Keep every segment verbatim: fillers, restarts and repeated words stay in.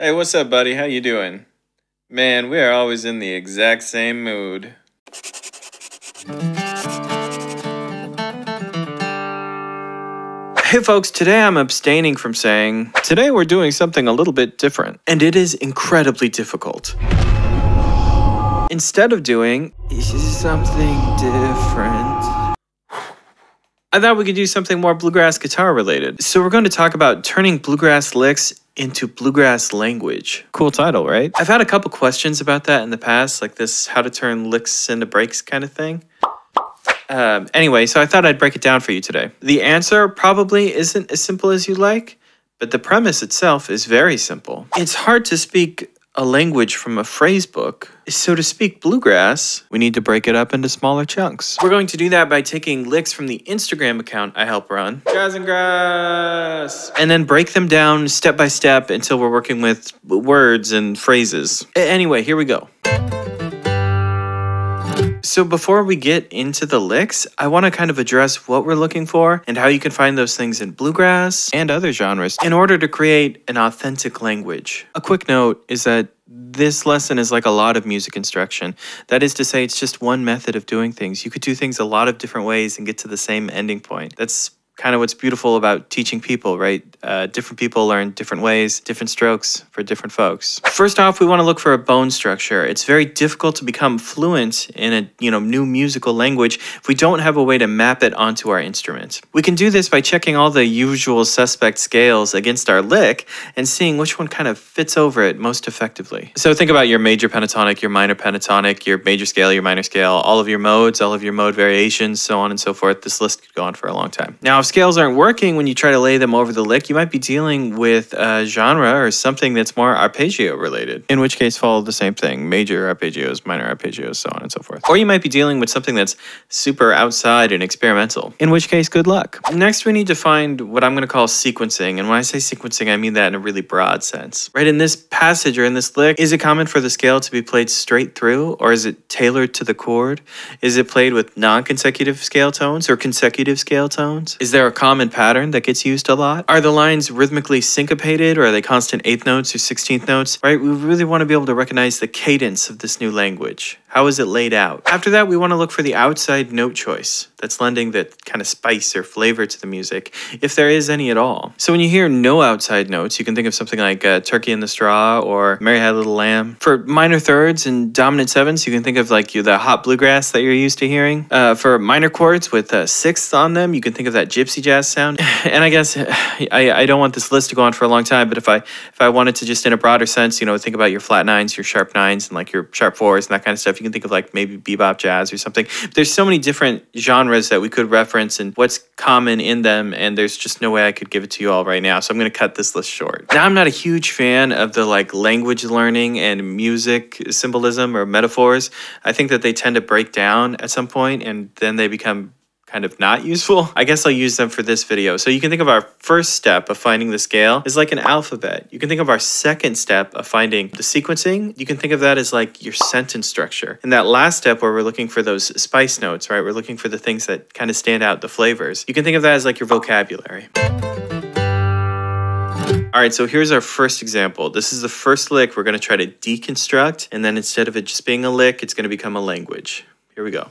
Hey, what's up, buddy? How you doing? Man, we are always in the exact same mood. Hey folks, today I'm abstaining from saying, today we're doing something a little bit different, and it is incredibly difficult. Instead of doing, this is something different, I thought we could do something more bluegrass guitar related. So we're going to talk about turning bluegrass licks into bluegrass language. Cool title, right? I've had a couple questions about that in the past, like this how to turn licks into breaks kind of thing. Um, anyway, so I thought I'd break it down for you today. The answer probably isn't as simple as you'd like, but the premise itself is very simple. It's hard to speak a language from a phrase book, so to speak bluegrass, we need to break it up into smaller chunks. We're going to do that by taking licks from the Instagram account I help run, Jazz and Grass, and then break them down step by step until we're working with words and phrases. Anyway, here we go. So before we get into the licks, I want to kind of address what we're looking for and how you can find those things in bluegrass and other genres in order to create an authentic language. A quick note is that this lesson is like a lot of music instruction. That is to say, it's just one method of doing things. You could do things a lot of different ways and get to the same ending point. That's kind of what's beautiful about teaching people, right? Uh, different people learn different ways, different strokes for different folks. First off, we want to look for a bone structure. It's very difficult to become fluent in a you know new musical language if we don't have a way to map it onto our instrument. We can do this by checking all the usual suspect scales against our lick and seeing which one kind of fits over it most effectively. So think about your major pentatonic, your minor pentatonic, your major scale, your minor scale, all of your modes, all of your mode variations, so on and so forth. This list could go on for a long time. Now, if scales aren't working when you try to lay them over the lick, you might be dealing with a genre or something that's more arpeggio related, in which case follow the same thing, major arpeggios, minor arpeggios, so on and so forth. Or you might be dealing with something that's super outside and experimental, in which case good luck. Next, we need to find what I'm going to call sequencing, and when I say sequencing, I mean that in a really broad sense. Right, in this passage or in this lick, is it common for the scale to be played straight through, or is it tailored to the chord? Is it played with non-consecutive scale tones or consecutive scale tones? Is there Is there a common pattern that gets used a lot? Are the lines rhythmically syncopated, or are they constant eighth notes or sixteenth notes? Right? We really want to be able to recognize the cadence of this new language. How is it laid out? After that, we want to look for the outside note choice that's lending that kind of spice or flavor to the music, if there is any at all. So when you hear no outside notes, you can think of something like uh, Turkey in the Straw or Mary Had a Little Lamb. For minor thirds and dominant sevenths, you can think of like the hot bluegrass that you're used to hearing. Uh, for minor chords with uh, sixths on them, you can think of that gypsy Gypsy jazz sound. And I guess I, I don't want this list to go on for a long time, but if I if I wanted to just in a broader sense, you know, think about your flat nines, your sharp nines, and like your sharp fours and that kind of stuff, you can think of like maybe bebop jazz or something. But there's so many different genres that we could reference and what's common in them, and there's just no way I could give it to you all right now, so I'm going to cut this list short. Now, I'm not a huge fan of the like language learning and music symbolism or metaphors. I think that they tend to break down at some point, and then they become kind of not useful. I guess I'll use them for this video. So you can think of our first step of finding the scale as like an alphabet. You can think of our second step of finding the sequencing. You can think of that as like your sentence structure. And that last step where we're looking for those spice notes, right? We're looking for the things that kind of stand out, the flavors. You can think of that as like your vocabulary. All right, so here's our first example. This is the first lick we're gonna try to deconstruct, and then instead of it just being a lick, it's gonna become a language. Here we go.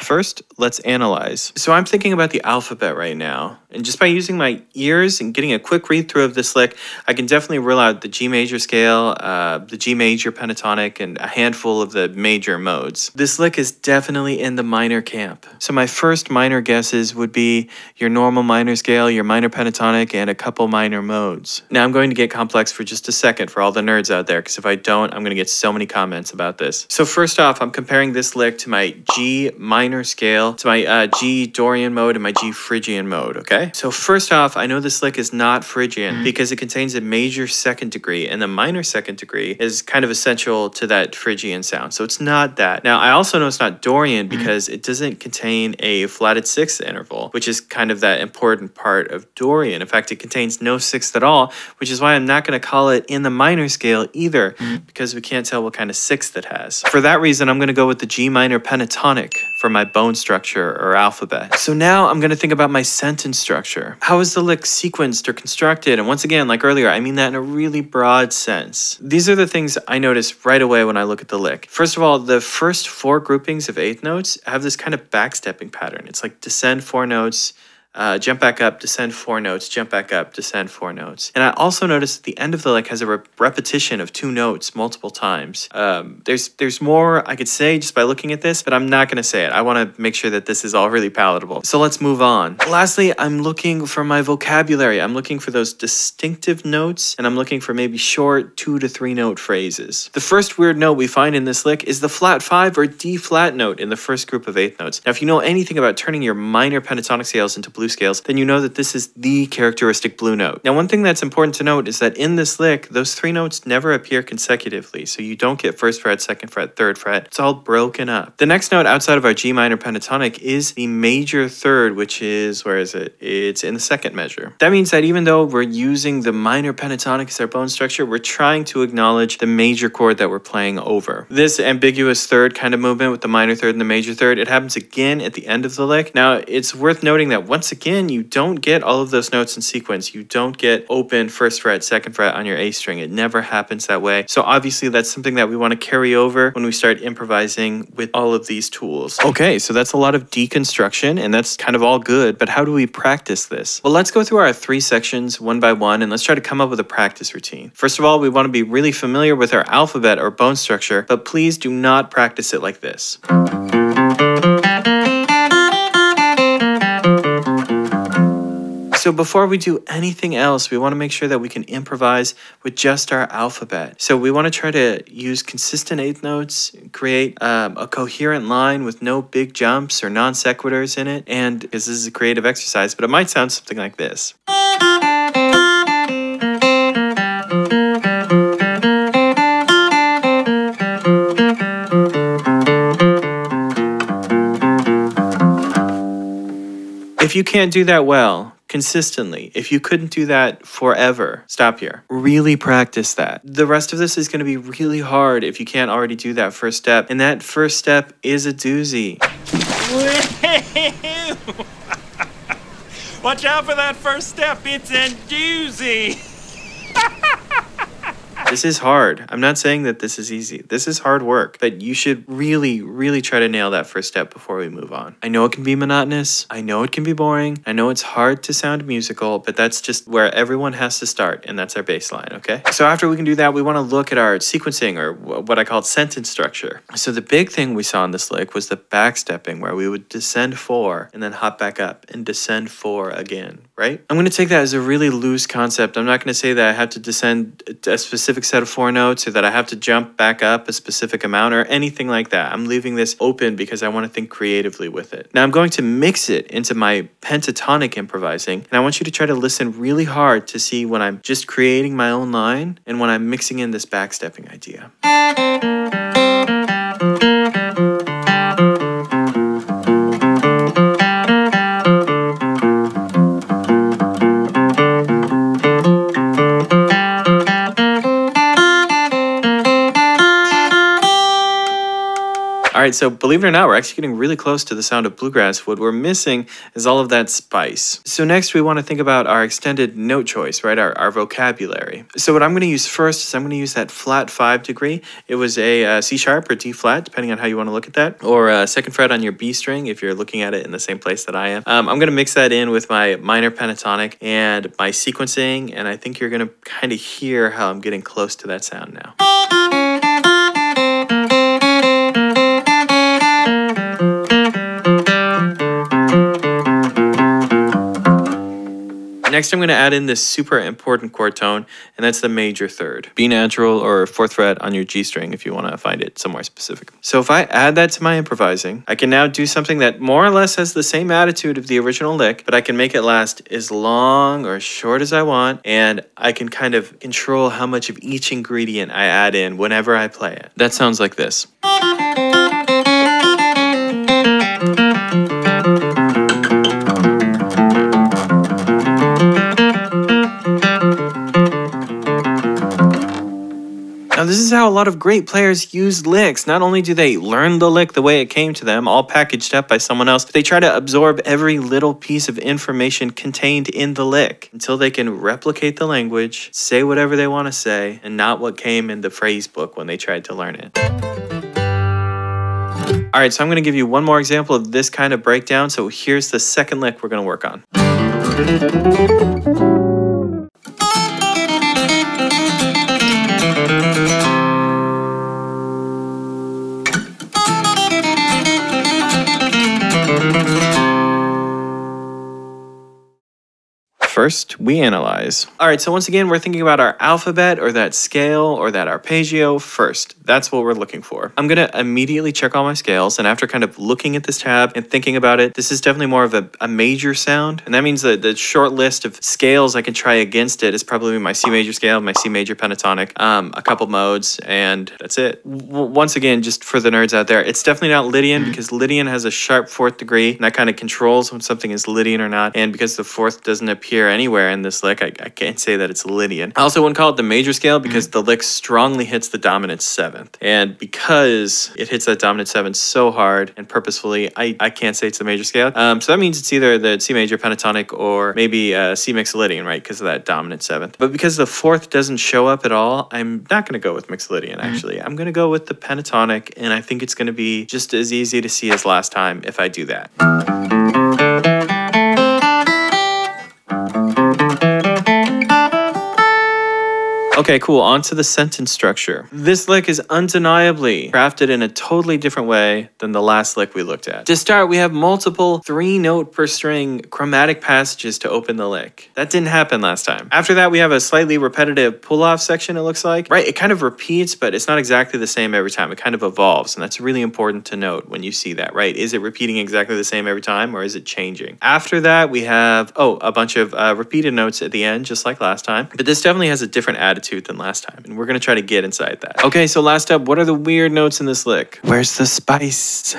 First, let's analyze. So I'm thinking about the alphabet right now, and just by using my ears and getting a quick read through of this lick, I can definitely rule out the G major scale, uh, the G major pentatonic, and a handful of the major modes. This lick is definitely in the minor camp. So my first minor guesses would be your normal minor scale, your minor pentatonic, and a couple minor modes. Now I'm going to get complex for just a second for all the nerds out there, because if I don't, I'm going to get so many comments about this. So first off, I'm comparing this lick to my G minor minor scale to my uh, G Dorian mode and my G Phrygian mode, okay? So first off, I know this lick is not Phrygian because it contains a major second degree, and the minor second degree is kind of essential to that Phrygian sound, so it's not that. Now, I also know it's not Dorian because it doesn't contain a flatted sixth interval, which is kind of that important part of Dorian. In fact, it contains no sixth at all, which is why I'm not going to call it in the minor scale either, because we can't tell what kind of sixth it has. For that reason, I'm going to go with the G minor pentatonic for my bone structure or alphabet. So now I'm going to think about my sentence structure. How is the lick sequenced or constructed? And once again, like earlier, I mean that in a really broad sense. These are the things I notice right away when I look at the lick. First of all, the first four groupings of eighth notes have this kind of backstepping pattern. It's like descend four notes, Uh, jump back up, descend four notes, jump back up, descend four notes. And I also noticed that the end of the lick has a re repetition of two notes multiple times. Um, there's there's more I could say just by looking at this, but I'm not going to say it. I want to make sure that this is all really palatable. So let's move on. Lastly, I'm looking for my vocabulary. I'm looking for those distinctive notes, and I'm looking for maybe short two to three note phrases. The first weird note we find in this lick is the flat five or D flat note in the first group of eighth notes. Now, if you know anything about turning your minor pentatonic scales into blue scales, then you know that this is the characteristic blue note. Now, one thing that's important to note is that in this lick, those three notes never appear consecutively, so you don't get first fret, second fret, third fret. It's all broken up. The next note outside of our G minor pentatonic is the major third, which is, where is it? It's in the second measure. That means that even though we're using the minor pentatonic as our bone structure, we're trying to acknowledge the major chord that we're playing over. This ambiguous third kind of movement with the minor third and the major third, it happens again at the end of the lick. Now, it's worth noting that once again, you don't get all of those notes in sequence. You don't get open first fret, second fret on your A string. It never happens that way. So obviously that's something that we want to carry over when we start improvising with all of these tools. Okay, so that's a lot of deconstruction, and that's kind of all good, but how do we practice this? Well, let's go through our three sections one by one, and let's try to come up with a practice routine. First of all, we want to be really familiar with our alphabet or bone structure, but please do not practice it like this. So before we do anything else, we want to make sure that we can improvise with just our alphabet. So we want to try to use consistent eighth notes, create um, a coherent line with no big jumps or non sequiturs in it. And because this is a creative exercise, but it might sound something like this. If you can't do that well, consistently, if you couldn't do that forever, stop here. Really practice that. The rest of this is going to be really hard if you can't already do that first step. And that first step is a doozy. Watch out for that first step. It's a doozy. This is hard. I'm not saying that this is easy. This is hard work, but you should really, really try to nail that first step before we move on. I know it can be monotonous. I know it can be boring. I know it's hard to sound musical, but that's just where everyone has to start, and that's our baseline, okay? So after we can do that, we want to look at our sequencing, or what I call sentence structure. So the big thing we saw in this lick was the backstepping, where we would descend four and then hop back up and descend four again, right? I'm going to take that as a really loose concept. I'm not going to say that I have to descend a specific set of four notes, or that I have to jump back up a specific amount or anything like that. I'm leaving this open because I want to think creatively with it. Now I'm going to mix it into my pentatonic improvising, and I want you to try to listen really hard to see when I'm just creating my own line and when I'm mixing in this backstepping idea. All right, so believe it or not, we're actually getting really close to the sound of bluegrass. What we're missing is all of that spice. So next we want to think about our extended note choice, right? Our, our vocabulary. So what I'm going to use first is I'm going to use that flat five degree. It was a uh, C sharp or D flat, depending on how you want to look at that, or uh, second fret on your B string if you're looking at it in the same place that I am. Um, I'm going to mix that in with my minor pentatonic and my sequencing, and I think you're going to kind of hear how I'm getting close to that sound now. Next, I'm going to add in this super important chord tone, and that's the major third. B natural or fourth fret on your G string if you want to find it somewhere specific. So if I add that to my improvising, I can now do something that more or less has the same attitude of the original lick, but I can make it last as long or as short as I want, and I can kind of control how much of each ingredient I add in whenever I play it. That sounds like this. Now this is how a lot of great players use licks. Not only do they learn the lick the way it came to them, all packaged up by someone else, but they try to absorb every little piece of information contained in the lick until they can replicate the language, say whatever they want to say, and not what came in the phrase book when they tried to learn it. All right, so I'm going to give you one more example of this kind of breakdown. So here's the second lick we're going to work on. First, we analyze. All right, so once again, we're thinking about our alphabet or that scale or that arpeggio first. That's what we're looking for. I'm gonna immediately check all my scales, and after kind of looking at this tab and thinking about it, this is definitely more of a, a major sound, and that means that the short list of scales I can try against it is probably my C major scale, my C major pentatonic, um, a couple modes, and that's it. W once again, just for the nerds out there, it's definitely not Lydian because Lydian has a sharp fourth degree, and that kind of controls when something is Lydian or not, and because the fourth doesn't appear anywhere in this lick, I, I can't say that it's Lydian. I also wouldn't call it the major scale because the lick strongly hits the dominant seventh. And because it hits that dominant seventh so hard and purposefully, I, I can't say it's the major scale. Um, so that means it's either the C major pentatonic or maybe uh, C mixolydian, right? Because of that dominant seventh. But because the fourth doesn't show up at all, I'm not going to go with mixolydian, actually. I'm going to go with the pentatonic, and I think it's going to be just as easy to see as last time if I do that. Okay, cool, on to the sentence structure. This lick is undeniably crafted in a totally different way than the last lick we looked at. To start, we have multiple three note per string chromatic passages to open the lick. That didn't happen last time. After that, we have a slightly repetitive pull-off section, it looks like. Right, it kind of repeats, but it's not exactly the same every time. It kind of evolves, and that's really important to note when you see that, right? Is it repeating exactly the same every time, or is it changing? After that, we have, oh, a bunch of uh, repeated notes at the end, just like last time. But this definitely has a different attitude than last time, and we're gonna try to get inside that. Okay, so last up, what are the weird notes in this lick? Where's the spice?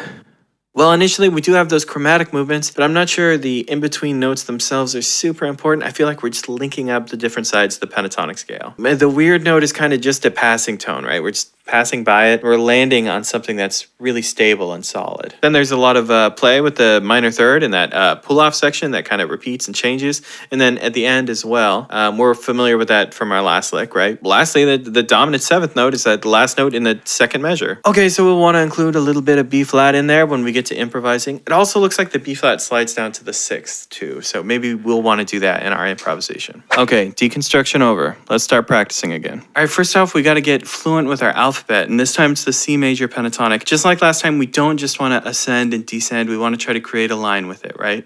Well, initially we do have those chromatic movements, but I'm not sure the in-between notes themselves are super important. I feel like we're just linking up the different sides of the pentatonic scale. The weird note is kind of just a passing tone, right? We're just passing by it. We're landing on something that's really stable and solid. Then there's a lot of uh, play with the minor third and that uh, pull-off section that kind of repeats and changes. And then at the end as well, um, we're familiar with that from our last lick, right? Lastly, the, the dominant seventh note is that last note in the second measure. Okay, so we'll want to include a little bit of B-flat in there when we get to improvising. It also looks like the B-flat slides down to the sixth too, so maybe we'll want to do that in our improvisation. Okay, deconstruction over. Let's start practicing again. All right, first off, we got to get fluent with our alphabet, and this time it's the C major pentatonic. Just like last time, we don't just want to ascend and descend, we want to try to create a line with it, right?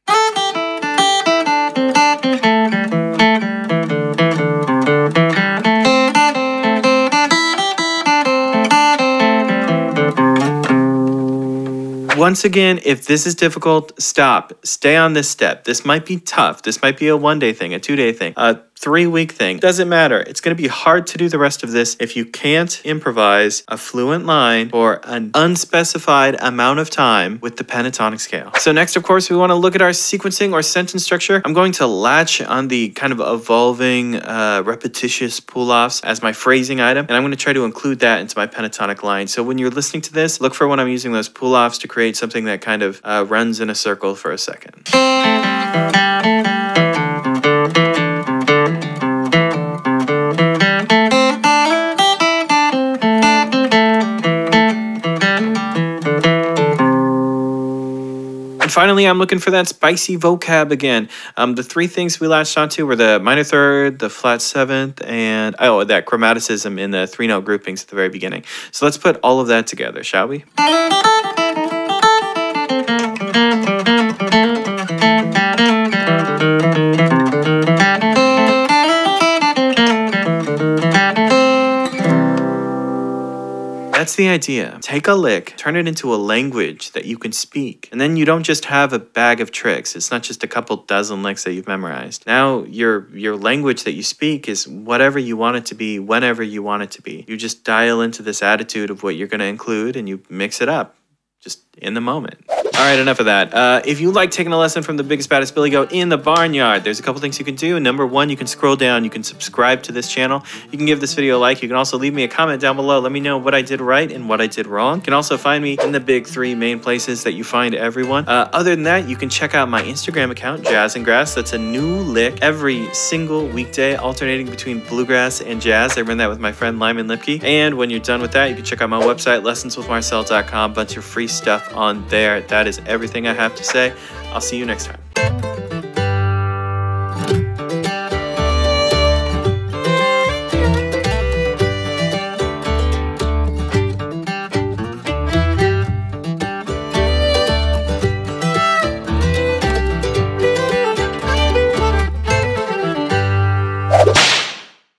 Once again, if this is difficult, stop. Stay on this step. This might be tough. This might be a one-day thing, a two-day thing, a three-week thing. Doesn't matter. It's going to be hard to do the rest of this if you can't improvise a fluent line for an unspecified amount of time with the pentatonic scale. So next, of course, we want to look at our sequencing or sentence structure. I'm going to latch on the kind of evolving, uh, repetitious pull-offs as my phrasing item, and I'm going to try to include that into my pentatonic line. So when you're listening to this, look for when I'm using those pull-offs to create something that kind of uh, runs in a circle for a second. And finally, I'm looking for that spicy vocab again. Um, the three things we latched onto were the minor third, the flat seventh, and oh, that chromaticism in the three-note groupings at the very beginning. So let's put all of that together, shall we? Thank you. That's the idea. Take a lick, turn it into a language that you can speak. And then you don't just have a bag of tricks. It's not just a couple dozen licks that you've memorized. Now your, your language that you speak is whatever you want it to be, whenever you want it to be. You just dial into this attitude of what you're going to include and you mix it up. Just in the moment. All right, enough of that. Uh, if you like taking a lesson from the biggest, baddest Billy Goat in the barnyard, there's a couple things you can do. Number one, you can scroll down. You can subscribe to this channel. You can give this video a like. You can also leave me a comment down below. Let me know what I did right and what I did wrong. You can also find me in the big three main places that you find everyone. Uh, other than that, you can check out my Instagram account, Jazz and Grass. That's a new lick every single weekday, alternating between bluegrass and jazz. I run that with my friend Lyman Lipke. And when you're done with that, you can check out my website, lessons with marcel dot com. Bunch of free stuff on there. That is everything I have to say. I'll see you next time.